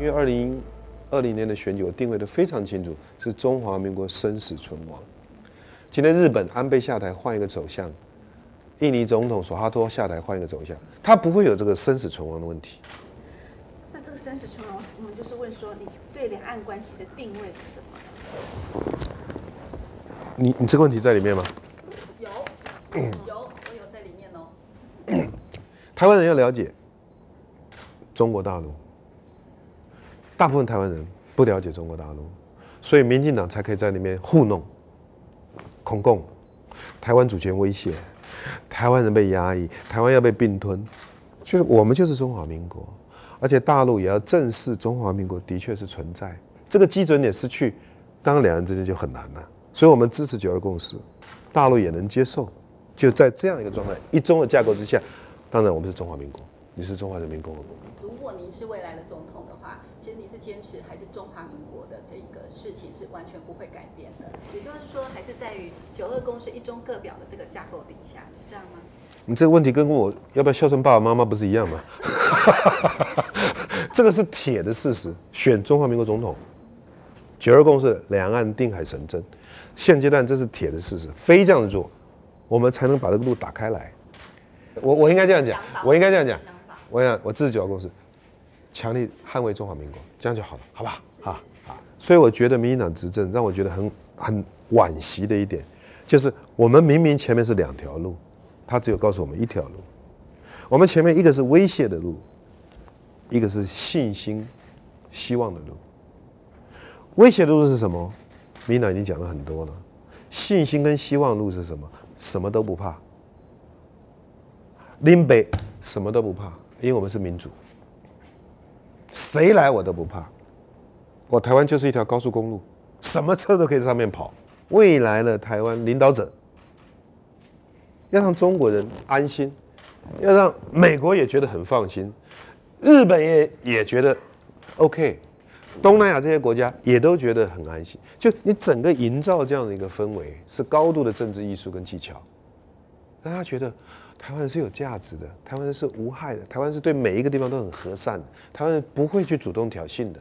因为2020年的选举，我定位得非常清楚，是中华民国生死存亡。今天日本安倍下台换一个走向，印尼总统索哈托下台换一个走向，他不会有这个生死存亡的问题。那这个生死存亡，我们就是问说，你对两岸关系的定位是什么？你这个问题在里面吗？有，我有在里面哦。台湾人要了解中国大陆。大部分台湾人不了解中国大陆，所以民进党才可以在里面糊弄、恐共、台湾主权威胁、台湾人被压抑、台湾要被并吞，就是我们就是中华民国，而且大陆也要正视中华民国的确是存在。这个基准点失去，当然两人之间就很难了。所以我们支持九二共识，大陆也能接受。就在这样一个状态、一中的架构之下，当然我们是中华民国，你是中华人民共和国。如果您是未来的总统的话，其实你是坚持还是中华民国的这一个事情是完全不会改变的，也就是说还是在于九二共识一中各表的这个架构底下，是这样吗？你这个问题跟我要不要孝顺爸爸妈妈不是一样吗？这个是铁的事实，选中华民国总统，九二共识两岸定海神针，现阶段这是铁的事实，非这样做，我们才能把这个路打开来。我应该这样讲，我支持九二共识。强力捍卫中华民国，这样就好了，好吧？好。所以我觉得民进党执政让我觉得很惋惜的一点，就是我们明明前面是两条路，他只有告诉我们一条路。我们前面一个是威胁的路，一个是信心、希望的路。威胁的路是什么？民进党已经讲了很多了。信心跟希望的路是什么？什么都不怕。林北什么都不怕，因为我们是民主。谁来我都不怕，我台湾就是一条高速公路，什么车都可以在上面跑。未来的台湾领导者要让中国人安心，要让美国也觉得很放心，日本也觉得 OK， 东南亚这些国家也都觉得很安心。就你整个营造这样的一个氛围，是高度的政治艺术跟技巧，让他觉得台湾人是有价值的，台湾人是无害的，台湾人是对每一个地方都很和善的，台湾人不会去主动挑衅的，